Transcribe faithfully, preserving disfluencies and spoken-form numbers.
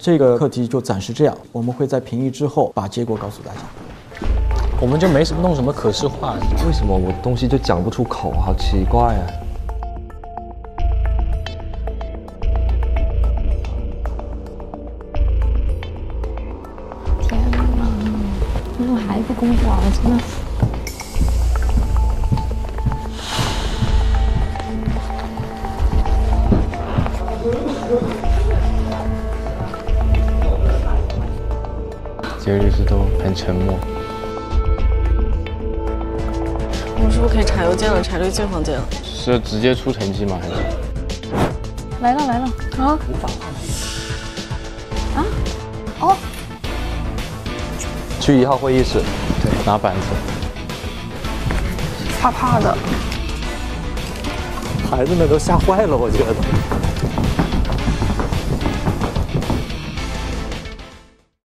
这个课题就暂时这样，我们会在评议之后把结果告诉大家。我们就没什么弄什么可视化，为什么我东西就讲不出口？好奇怪啊！天哪，你怎么还不工作啊？我真的。 节日是都很沉默。我们是不是可以查邮件了？查这个进房间了？是直接出成绩吗？还是？来了来了啊！啊？哦。去一号会议室，对，拿板子。怕怕的。孩子们都吓坏了，我觉得。